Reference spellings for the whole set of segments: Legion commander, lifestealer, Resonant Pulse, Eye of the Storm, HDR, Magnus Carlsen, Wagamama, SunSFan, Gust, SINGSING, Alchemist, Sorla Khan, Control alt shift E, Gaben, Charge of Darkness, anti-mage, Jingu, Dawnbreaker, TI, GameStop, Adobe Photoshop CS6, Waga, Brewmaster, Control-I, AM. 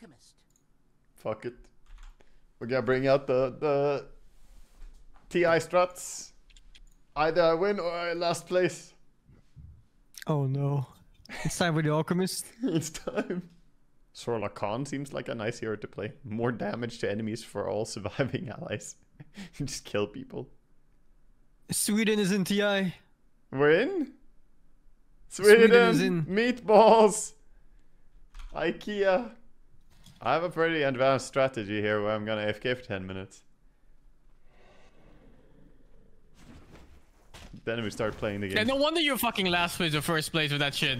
Alchemist. Fuck it. We're gonna bring out the TI strats. Either I win or I last place. Oh no. It's time for the Alchemist. It's time. Sorla Khan seems like a nice hero to play. More damage to enemies for all surviving allies. You just kill people. Sweden is in TI. We're in? Sweden is in. Meatballs! IKEA! I have a pretty advanced strategy here where I'm gonna AFK for 10 minutes. Then we start playing the game. Yeah, no wonder you're fucking last place or first place with that shit.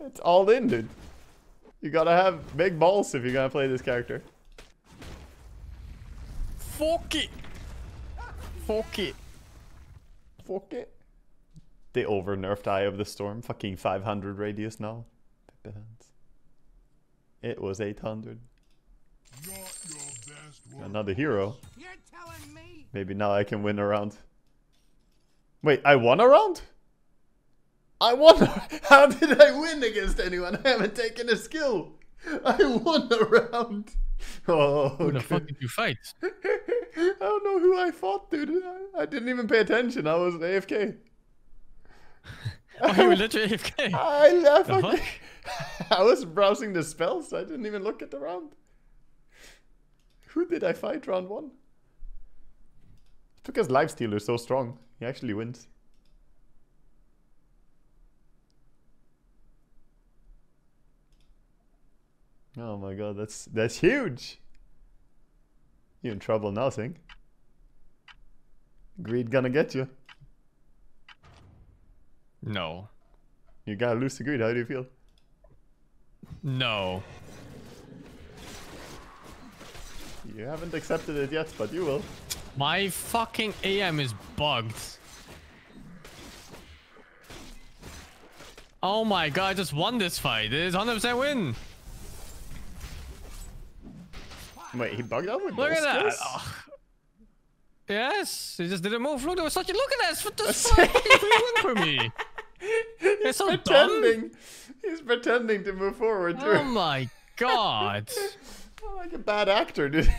It's all in, dude. You gotta have big balls if you're gonna play this character. Fuck it! Fuck it. Fuck it. They over nerfed Eye of the Storm. Fucking 500 radius now. It was 800. Another hero. You're telling me. Maybe now I can win a round. Wait, I won a round? I won. How did I win against anyone? I haven't taken a skill. I won a round. Oh, who the fuck did you fight? I don't know who I fought, dude. I didn't even pay attention. I was AFK. Oh, you were literally AFK? I was browsing the spells. I didn't even look at the round. Who did I fight round one? It's because Lifestealer is so strong. He actually wins. Oh my god, that's huge! You're in trouble now, Sing. Greed gonna get you. No. You gotta lose to greed, how do you feel? No. You haven't accepted it yet, but you will. My fucking AM is bugged. Oh my god, I just won this fight. It is 100% win! Wait, he bugged out with those skills? Look at that! Oh. Yes, he just didn't move. Look, there was such a look at that! What the fuck? He's for me. He's so pretending. Dumb. He's pretending to move forward. Too. Oh my god! I'm like a bad actor, dude.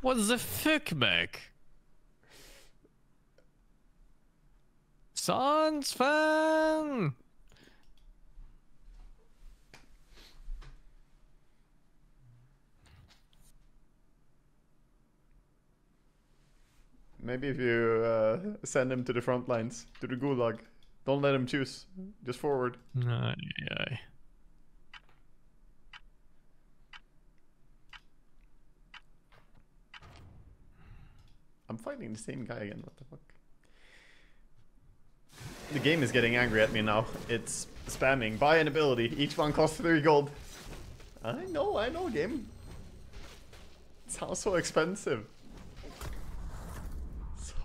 What the fuck, Mac? SunSFan. Maybe if you send him to the front lines, to the gulag. Don't let him choose. Just forward. Aye. I'm fighting the same guy again. What the fuck? The game is getting angry at me now. It's spamming. Buy an ability. Each one costs 3 gold. I know, game. It sounds so expensive.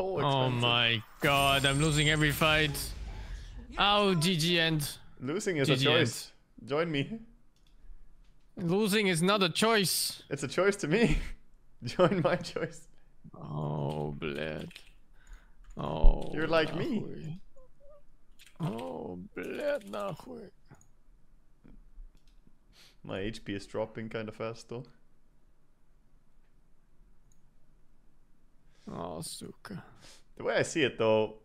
Oh my god, I'm losing every fight. Oh, GG end. Losing is a choice. Join me. Losing is not a choice. It's a choice to me. Join my choice. Oh, bled. Oh. You're like me. Oh, bled. My HP is dropping kind of fast though. Oh, suka. The way I see it, though,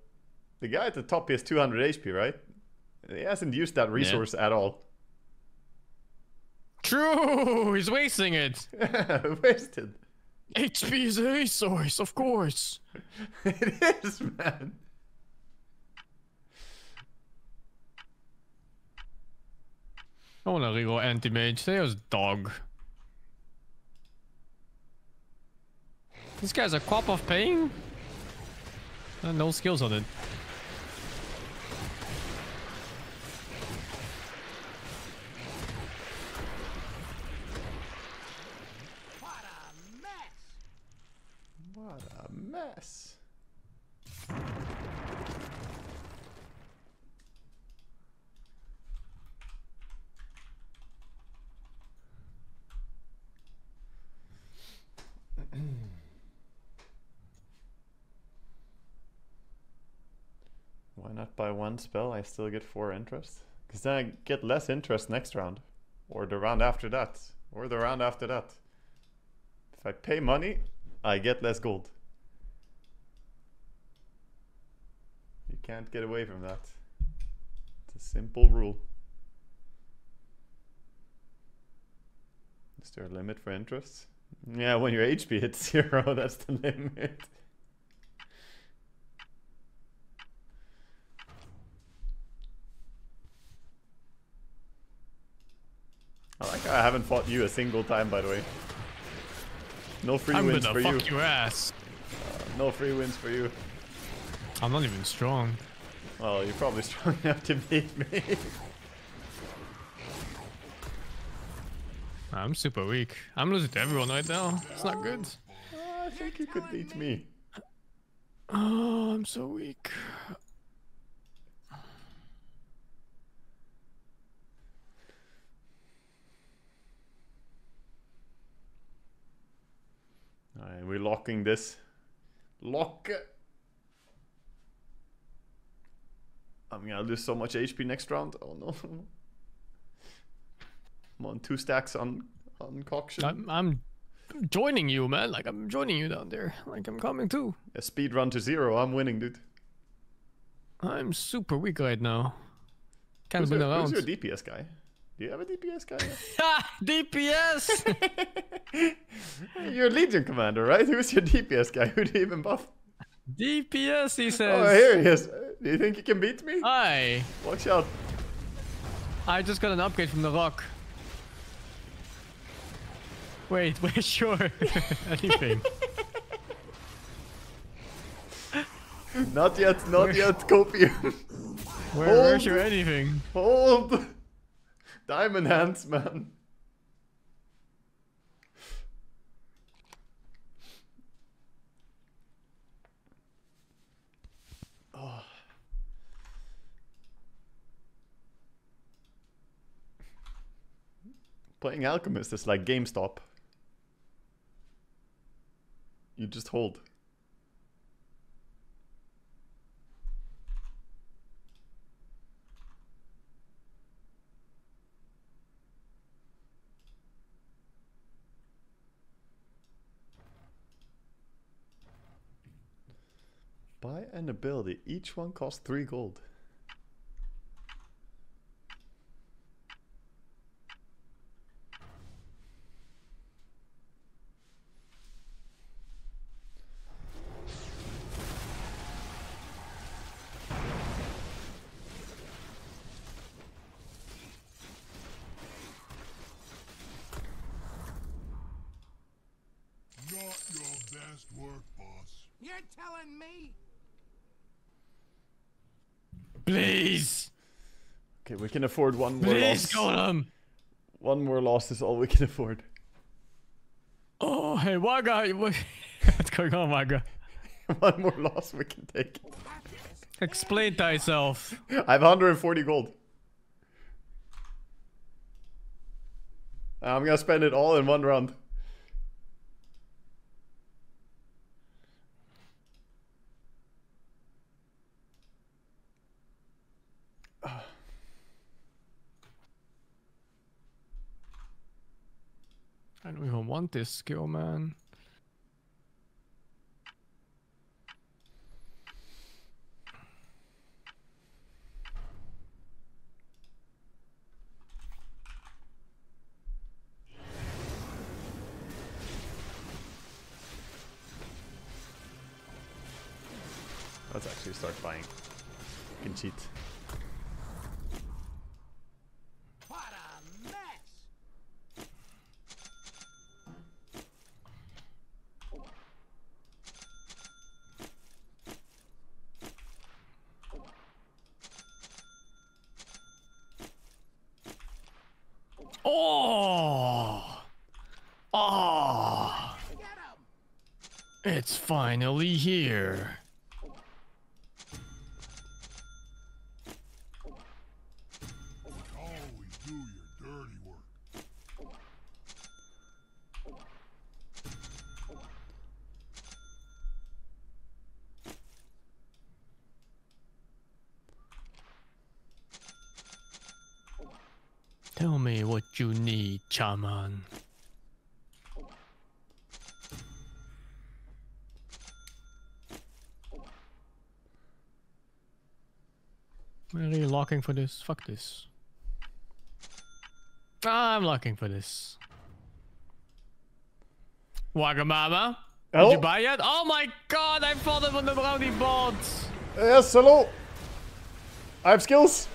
the guy at the top has 200 HP, right? He hasn't used that resource at all. True! He's wasting it! Wasted. HP is a resource, of course. It is, man. I wanna re-roll anti-mage. There's dog. This guy's a quap of pain. No skills on it. What a mess! What a mess! Why not buy one spell? I still get 4 interest. Because then I get less interest next round. Or the round after that. Or the round after that. If I pay money, I get less gold. You can't get away from that. It's a simple rule. Is there a limit for interest? Yeah, when your HP hits 0, that's the limit. I like I haven't fought you a single time, by the way. No free wins for you. I'm gonna fuck your ass. No free wins for you. I'm not even strong. Well, you're probably strong enough to beat me. I'm super weak. I'm losing to everyone right now. It's not good. I think you could beat me. Oh, I'm so weak. Alright, we're locking this. Lock. I'm gonna lose so much HP next round. Oh no. I'm on 2 stacks on Coction. I'm joining you, man. Like, I'm joining you down there. Like, I'm coming too. A speed run to 0. I'm winning, dude. I'm super weak right now. Can't win around. Who's your DPS guy? Do you have a DPS guy? Ha! DPS! You're Legion commander, right? Who's your DPS guy? Who do you even buff? DPS, he says. Oh, here he is. Do you think you can beat me? Hi. Watch out. I just got an upgrade from the rock. Wait, we're sure. Anything. Not yet, not yet, copium. We're sure anything. Hold. Diamond hands, man. Oh. Playing Alchemist is like GameStop. You just hold. Buy an ability. Each one costs 3 gold. Please. Okay, we can afford one more loss. Please, Golem. One more loss is all we can afford. Oh, hey, Waga. What's going on, Waga? One more loss, we can take it. Explain thyself. I have 140 gold. I'm gonna spend it all in one round. I don't even want this skill, man. Let's actually start buying. We can cheat. It's finally here. Always do your dirty work. Tell me what you need, Chaman. Where are you locking for this? Fuck this. I'm locking for this. Wagamama? Oh. Did you buy yet? Oh my god, I've fallen on the brownie bots! Yes, hello! I have skills!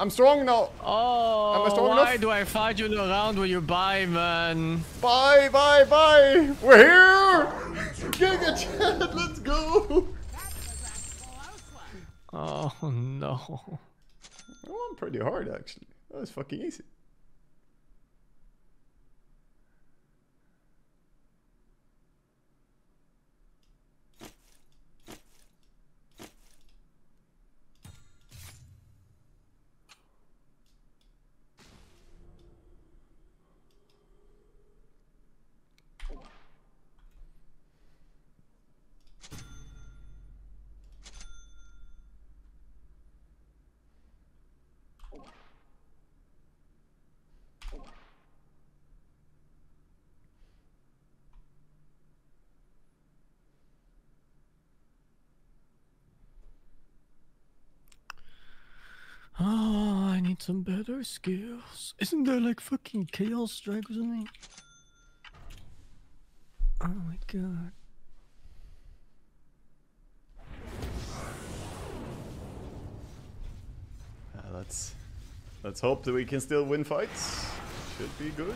I'm strong now! Oh, am I strong why enough? Do I fight you around when you buy, man? Bye, bye, bye! We're here! Giga chat, let's go! Oh no. I won pretty hard actually. That was fucking easy. Oh, I need some better skills. Isn't there like fucking chaos strike or something? Oh my god. Let's hope that we can still win fights. Should be good.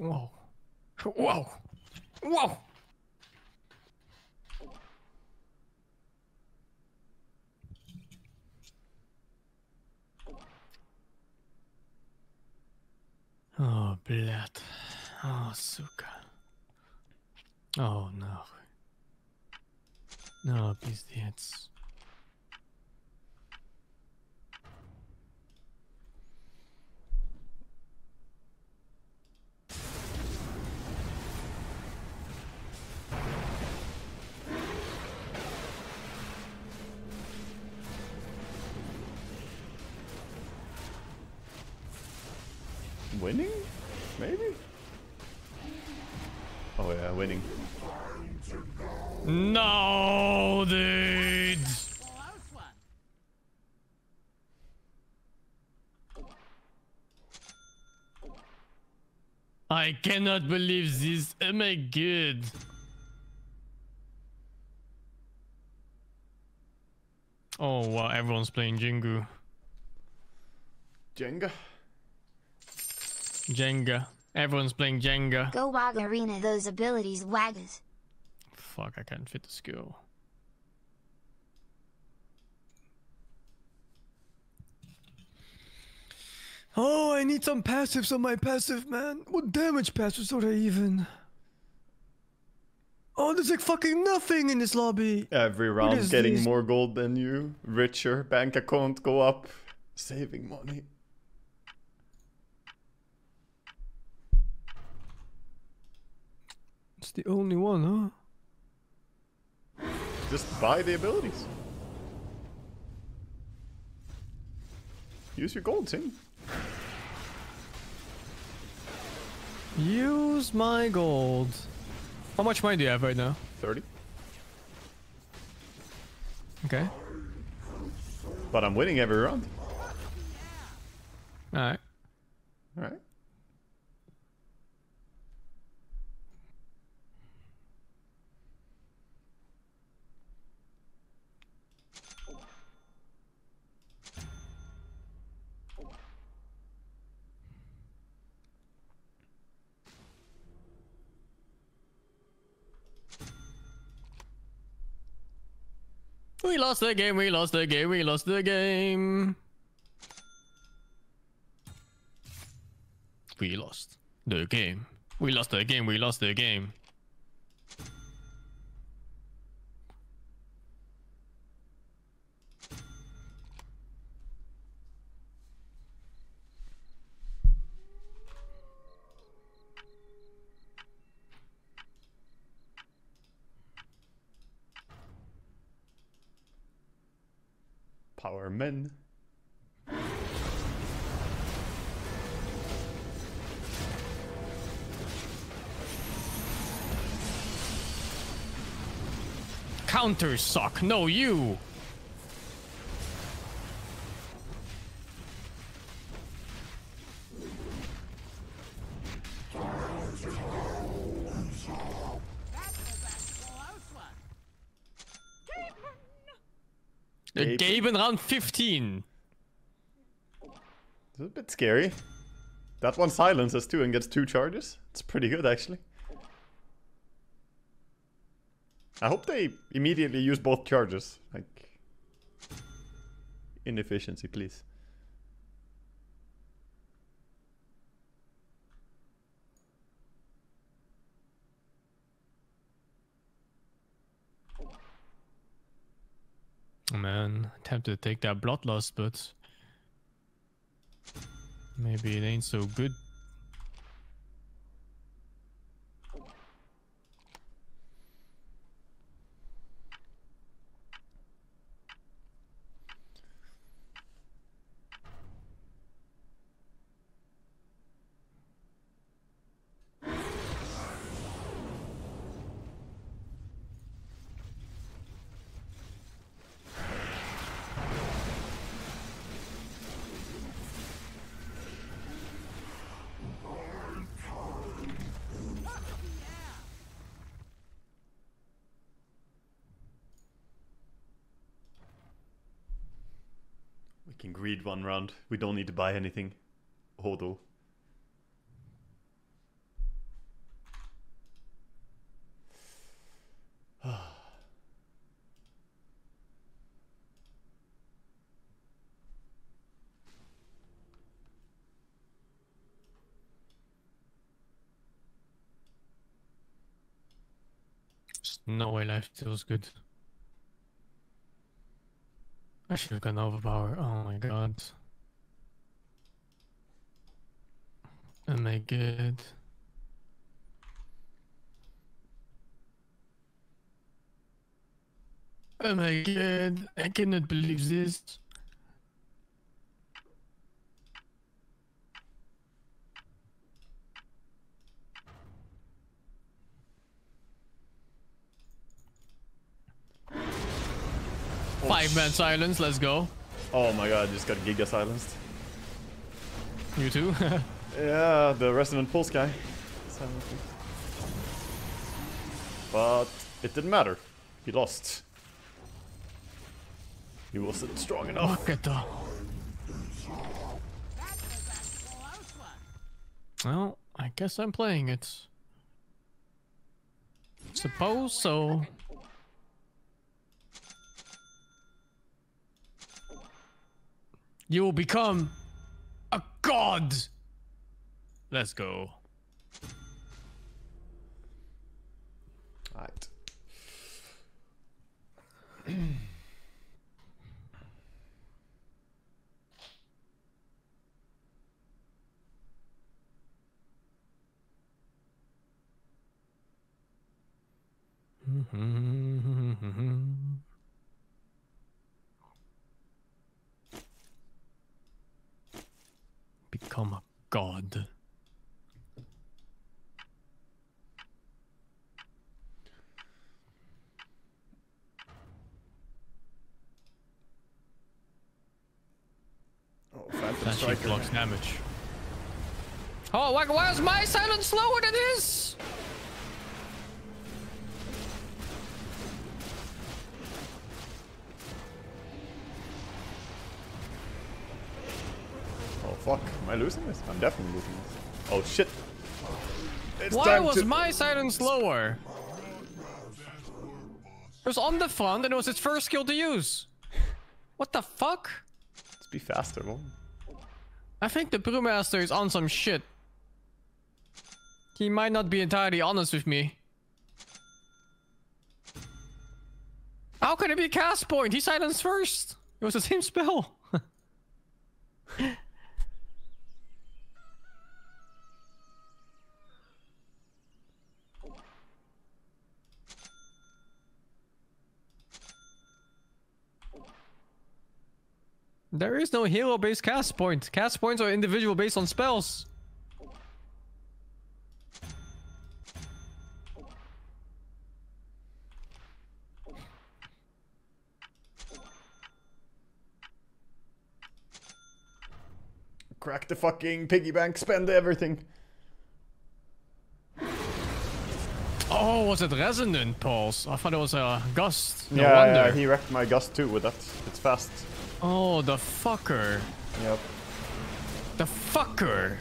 Whoa. Whoa. Whoa. Oh, blood. Oh, suka. Oh, no. No, pizdец. Winning? Maybe? Oh yeah, winning. No, dude! I cannot believe this. Oh my god. Oh wow, everyone's playing Jingu. Jenga? Jenga. Everyone's playing Jenga. Go Wagarina those abilities, Waggers. Fuck, I can't fit the skill. Oh, I need some passives on my passive, man. What damage passives are they even? Oh, there's like fucking nothing in this lobby. Every round getting these? More gold than you. Richer, bank account go up. Saving money. It's the only one, huh? Just buy the abilities. Use your gold, Tim. Use my gold. How much money do you have right now? 30. Okay. But I'm winning every round. Alright. Alright. We lost the game, we lost the game, we lost the game. We lost the game. We lost the game, we lost the game. Power men. Counters suck. No, you. Gaben round 15. It's a bit scary. That one silences too and gets 2 charges. It's pretty good actually. I hope they immediately use both charges. Like, inefficiency, please. Man, tempted to take that blood loss, but maybe it ain't so good. Can greed one round. We don't need to buy anything. Hodl. No way life feels good. I should have gone overpower, oh my god. Am I good? Oh my god, I cannot believe this. Oh, 5-man silence, let's go. Oh my god, just got giga silenced. You too? Yeah, the Resonant Pulse guy. But it didn't matter. He lost. He wasn't strong enough. Look at the... Well, I guess I'm playing it. Suppose so. You will become a god. Let's go. All right. Become a god. Oh, Phantom Strike blocks damage. Oh, why is my silence slower than his? Fuck, am I losing this? I'm definitely losing this. Oh shit. It's Why was my silence lower? It was on the front and it was its first skill to use. What the fuck? Let's be faster, man. I think the Brewmaster is on some shit. He might not be entirely honest with me. How can it be cast point? He silenced first. It was the same spell. There is no hero-based cast point. Cast points are individual based on spells. Crack the fucking piggy bank, spend everything. Oh, was it Resonant Pulse? I thought it was a Gust. No wonder. Yeah, he wrecked my Gust too with that. It's fast. Oh, the fucker. Yep. The fucker.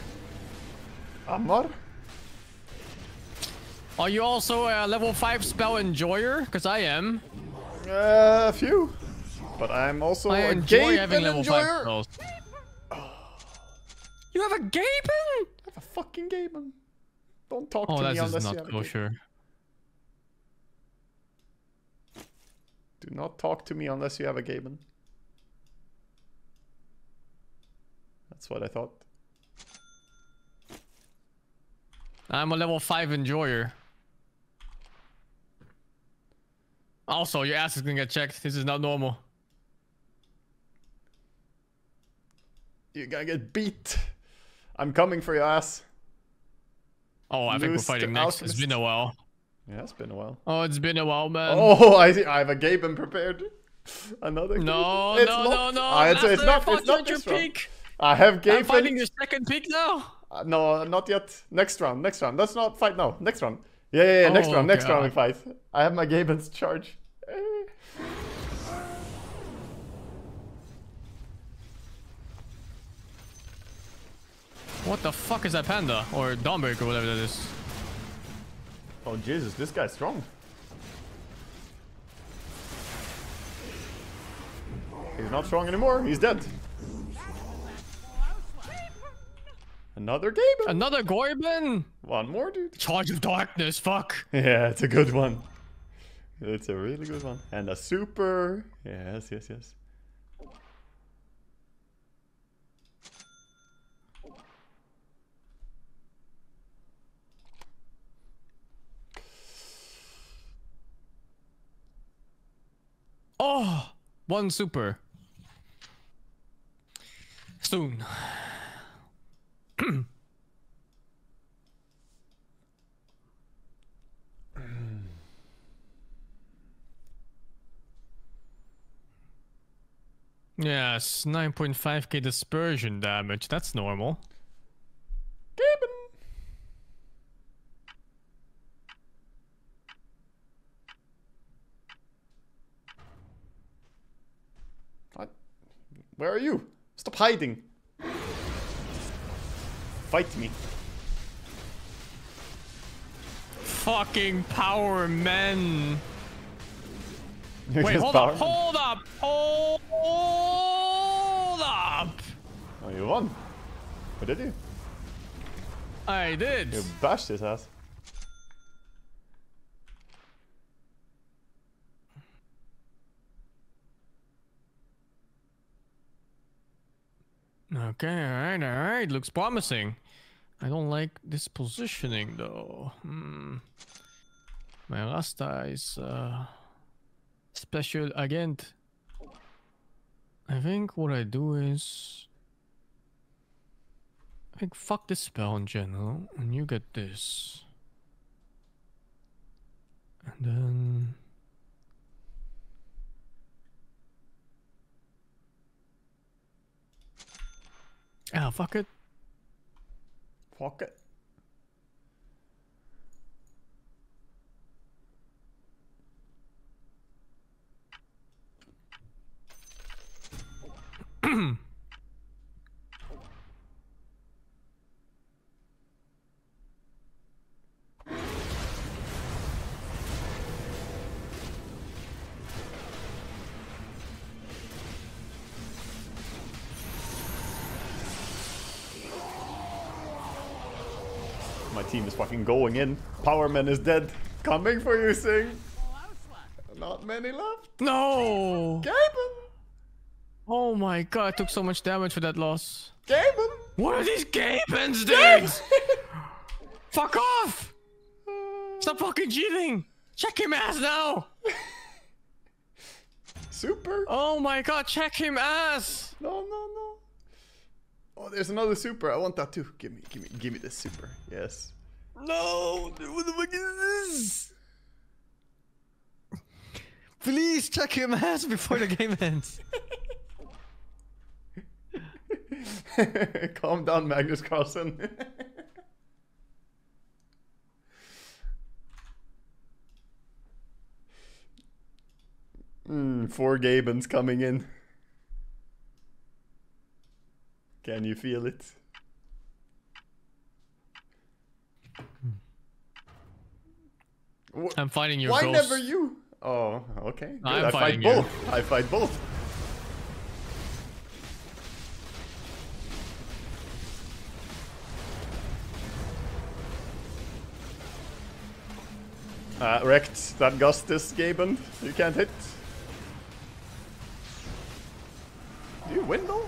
Amor? Are you also a level 5 spell enjoyer? Because I am. A few. But I'm also a Gaben enjoyer. You have a Gaben? I have a fucking Gaben. Don't talk to me unless you have a Gaben. Oh, that's not kosher. Do not talk to me unless you have a Gaben. That's what I thought. I'm a level 5 enjoyer. Also, your ass is gonna get checked. This is not normal. You're gonna get beat. I'm coming for your ass. Oh, I think we're fighting next. Alchemist. It's been a while. Yeah, it's been a while. Oh, it's been a while, man. Oh, I have a Gaben prepared. Another Gaben. No, it's not your peak. I have Gaben. I'm fighting your second peak now. No, not yet. Next round. Let's not fight now. Next round. Yeah. Next round we fight. I have my Gaben's charge. What the fuck is that panda? Or Dawnbreaker, whatever that is. Oh Jesus, this guy's strong. He's not strong anymore, he's dead. Another Gaben! Another Gaben! One more, dude. Charge of Darkness, fuck! Yeah, it's a good one. It's a really good one. And a super! Yes. Oh, one super. Soon. Yes, 9.5k dispersion damage. That's normal. Gaben. Where are you? Stop hiding. Fight me. Fucking power, men. Wait, hold up. Oh, you won. What did you? I did. You bashed his ass. Okay, all right. Looks promising. I don't like this positioning, though. My Rasta is special agent. I think what I do is... I think fuck this spell in general, and you get this. And then... Ah, fuck it. Fuck it. team is fucking going in. Powerman is dead. Coming for you, Sing. Not many left. No. Gaben. Oh my god, I took so much damage for that loss. Gaben. What are these Gabens, dude? Fuck off. Stop fucking cheating. Check him ass now. Super. Oh my god, check him ass. No, no, no. Oh, there's another super. I want that too. Give me this super. Yes. No. What the fuck is this? Please check him ass before the game ends. Calm down, Magnus Carlsen. Four Gabens coming in. Can you feel it? I'm fighting your ghost. Why never you? Oh, okay. Good. I fight both. I fight both. Wrecked. That Gust is Gaben. You can't hit. Do you win though?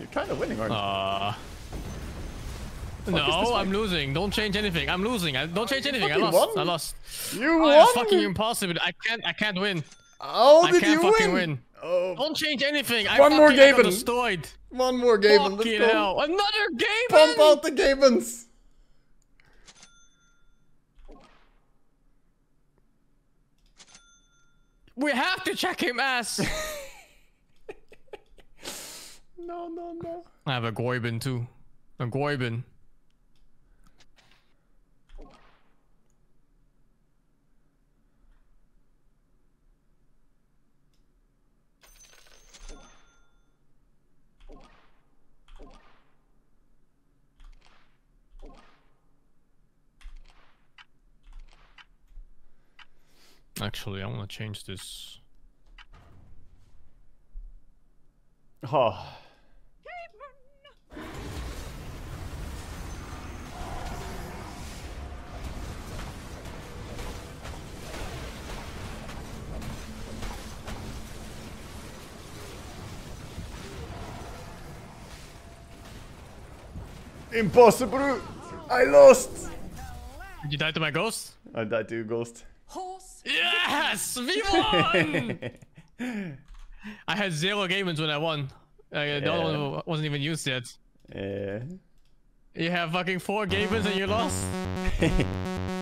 You're kind of winning, aren't you? No, I'm losing. Don't change anything. I'm losing. Don't change anything. I lost. Won. I lost. You won. It's fucking impossible. I can't win. How did you win? I can't fucking win. Oh. Don't change anything. One more Gaben. Destroyed. One more Gaben. Let's go. Hell. Another Gaben. Pump out the Gabens. We have to check him ass. No, no, no. I have a Goibin too. A Goibin. Actually, I want to change this. Oh. Impossible! I lost! Did you die to my ghost? I died to your ghost. Horse. Yes, we won! I had 0 Gabens when I won. The other one wasn't even used yet. You have fucking 4 Gabens and you lost.